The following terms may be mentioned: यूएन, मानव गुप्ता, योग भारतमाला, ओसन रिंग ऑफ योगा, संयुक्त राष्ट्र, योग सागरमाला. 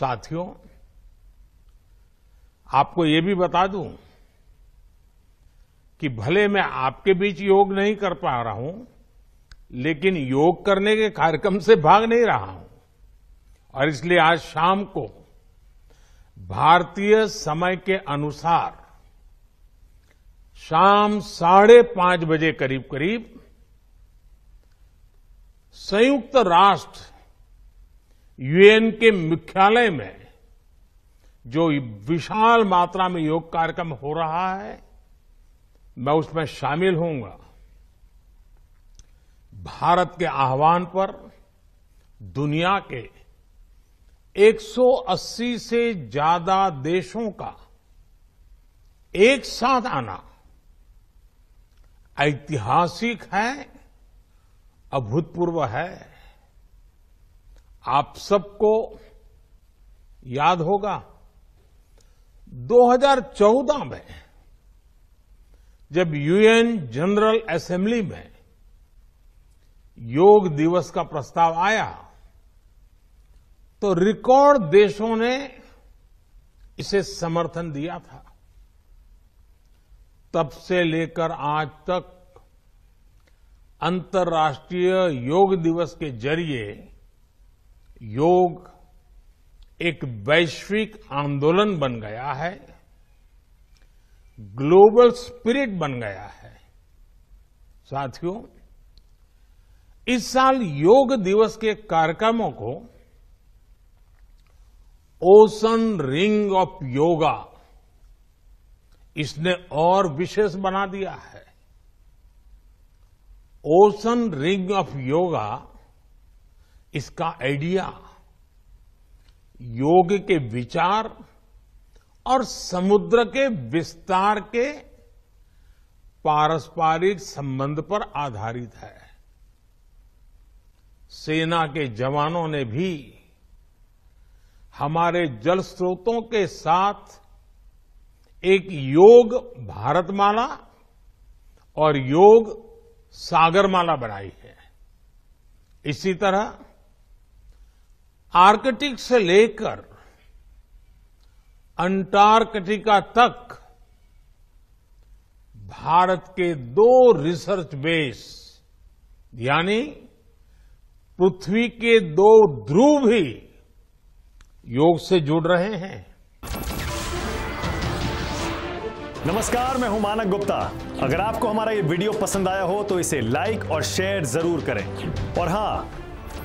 साथियों, आपको ये भी बता दूं कि भले मैं आपके बीच योग नहीं कर पा रहा हूं, लेकिन योग करने के कार्यक्रम से भाग नहीं रहा हूं। और इसलिए आज शाम को भारतीय समय के अनुसार शाम 5:30 बजे करीब करीब संयुक्त राष्ट्र यूएन के मुख्यालय में जो विशाल मात्रा में योग कार्यक्रम हो रहा है, मैं उसमें शामिल होऊंगा। भारत के आह्वान पर दुनिया के 180 से ज्यादा देशों का एक साथ आना ऐतिहासिक है, अभूतपूर्व है। आप सबको याद होगा 2014 में जब यूएन जनरल असेंबली में योग दिवस का प्रस्ताव आया तो रिकॉर्ड देशों ने इसे समर्थन दिया था। तब से लेकर आज तक अंतर्राष्ट्रीय योग दिवस के जरिए योग एक वैश्विक आंदोलन बन गया है, ग्लोबल स्पिरिट बन गया है। साथियों, इस साल योग दिवस के कार्यक्रमों को ओसन रिंग ऑफ योगा, इसने और विशेष बना दिया है। ओसन रिंग ऑफ योगा, इसका आइडिया योग के विचार और समुद्र के विस्तार के पारस्परिक संबंध पर आधारित है। सेना के जवानों ने भी हमारे जल स्रोतों के साथ एक योग भारतमाला और योग सागरमाला बनाई है। इसी तरह आर्कटिक से लेकर अंटार्कटिका तक भारत के 2 रिसर्च बेस यानी पृथ्वी के 2 ध्रुव भी योग से जुड़ रहे हैं। नमस्कार, मैं हूं मानव गुप्ता। अगर आपको हमारा ये वीडियो पसंद आया हो तो इसे लाइक और शेयर जरूर करें। और हां,